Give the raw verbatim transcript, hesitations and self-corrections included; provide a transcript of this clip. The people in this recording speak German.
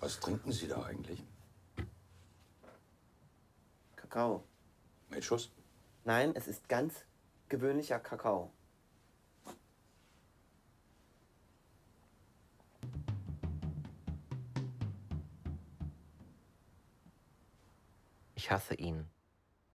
Was trinken Sie da eigentlich? Kakao. Mit Schuss? Nein, es ist ganz gewöhnlicher Kakao. Ich hasse ihn.